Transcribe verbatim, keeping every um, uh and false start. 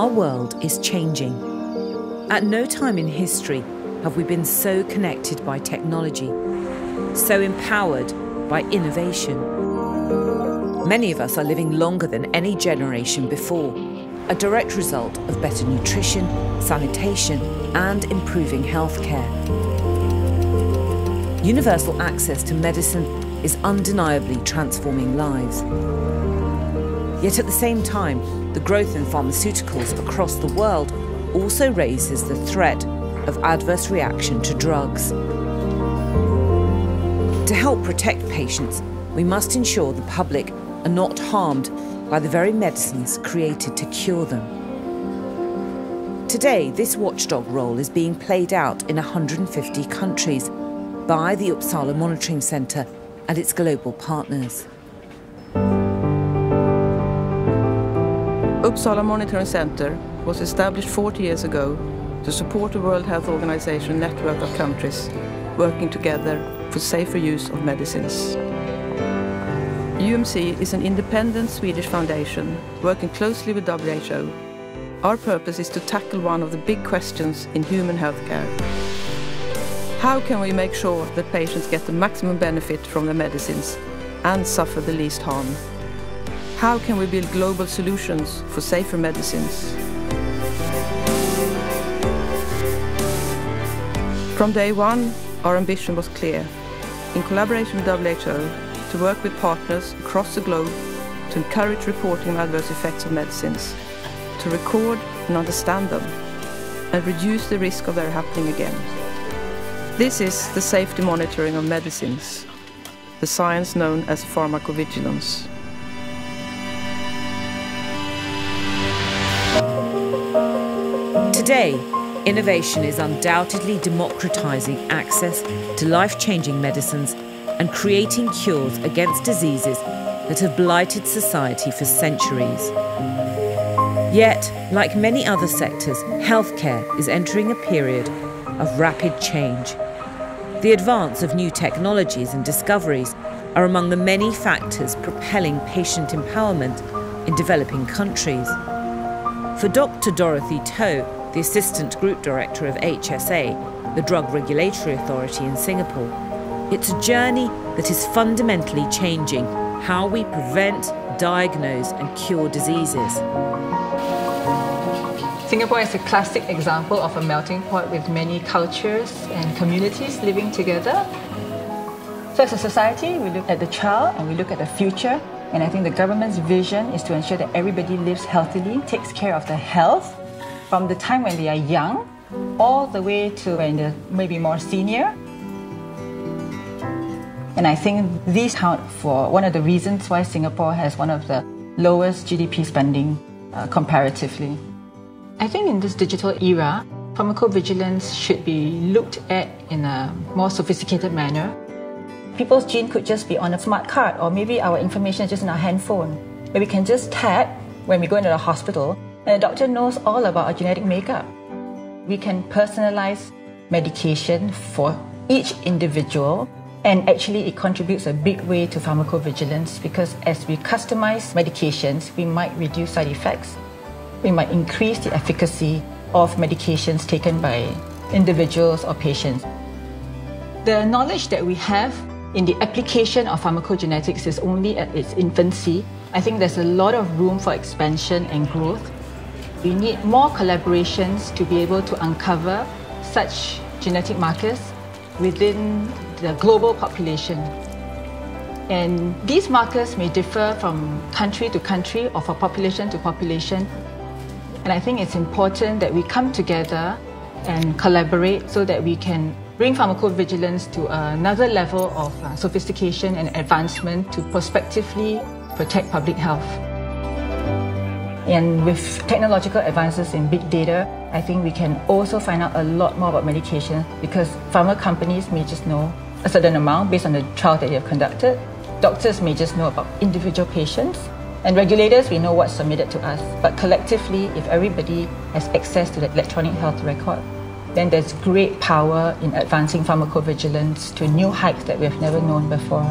Our world is changing. At no time in history have we been so connected by technology, so empowered by innovation. Many of us are living longer than any generation before, a direct result of better nutrition, sanitation, and improving healthcare. Universal access to medicine is undeniably transforming lives. Yet at the same time, the growth in pharmaceuticals across the world also raises the threat of adverse reaction to drugs. To help protect patients, we must ensure the public are not harmed by the very medicines created to cure them. Today, this watchdog role is being played out in one hundred fifty countries by the Uppsala Monitoring Centre and its global partners. Uppsala Monitoring Centre was established forty years ago to support the World Health Organization network of countries working together for safer use of medicines. U M C is an independent Swedish foundation working closely with W H O. Our purpose is to tackle one of the big questions in human healthcare. How can we make sure that patients get the maximum benefit from their medicines and suffer the least harm? How can we build global solutions for safer medicines? From day one, our ambition was clear, in collaboration with W H O, to work with partners across the globe to encourage reporting of adverse effects of medicines, to record and understand them, and reduce the risk of their happening again. This is the safety monitoring of medicines, the science known as pharmacovigilance. Today, innovation is undoubtedly democratizing access to life-changing medicines and creating cures against diseases that have blighted society for centuries. Yet, like many other sectors, healthcare is entering a period of rapid change. The advance of new technologies and discoveries are among the many factors propelling patient empowerment in developing countries. For Doctor Dorothy Toh, the Assistant Group Director of H S A, the Drug Regulatory Authority in Singapore, it's a journey that is fundamentally changing how we prevent, diagnose and cure diseases. Singapore is a classic example of a melting pot with many cultures and communities living together. So as a society, we look at the child and we look at the future, and I think the government's vision is to ensure that everybody lives healthily, takes care of their health, from the time when they are young, all the way to when they're maybe more senior. And I think these count for one of the reasons why Singapore has one of the lowest G D P spending uh, comparatively. I think in this digital era, pharmacovigilance should be looked at in a more sophisticated manner. People's gene could just be on a smart card, or maybe our information is just in our handphone, where we can just tap when we go into the hospital. And the doctor knows all about our genetic makeup. We can personalize medication for each individual, and actually it contributes a big way to pharmacovigilance, because as we customize medications, we might reduce side effects. We might increase the efficacy of medications taken by individuals or patients. The knowledge that we have in the application of pharmacogenetics is only at its infancy. I think there's a lot of room for expansion and growth. We need more collaborations to be able to uncover such genetic markers within the global population. And these markers may differ from country to country or from population to population. And I think it's important that we come together and collaborate so that we can bring pharmacovigilance to another level of sophistication and advancement to prospectively protect public health. And with technological advances in big data, I think we can also find out a lot more about medication, because pharma companies may just know a certain amount based on the trial that they have conducted. Doctors may just know about individual patients. And regulators, we know what's submitted to us. But collectively, if everybody has access to the electronic health record, then there's great power in advancing pharmacovigilance to new heights that we have never known before.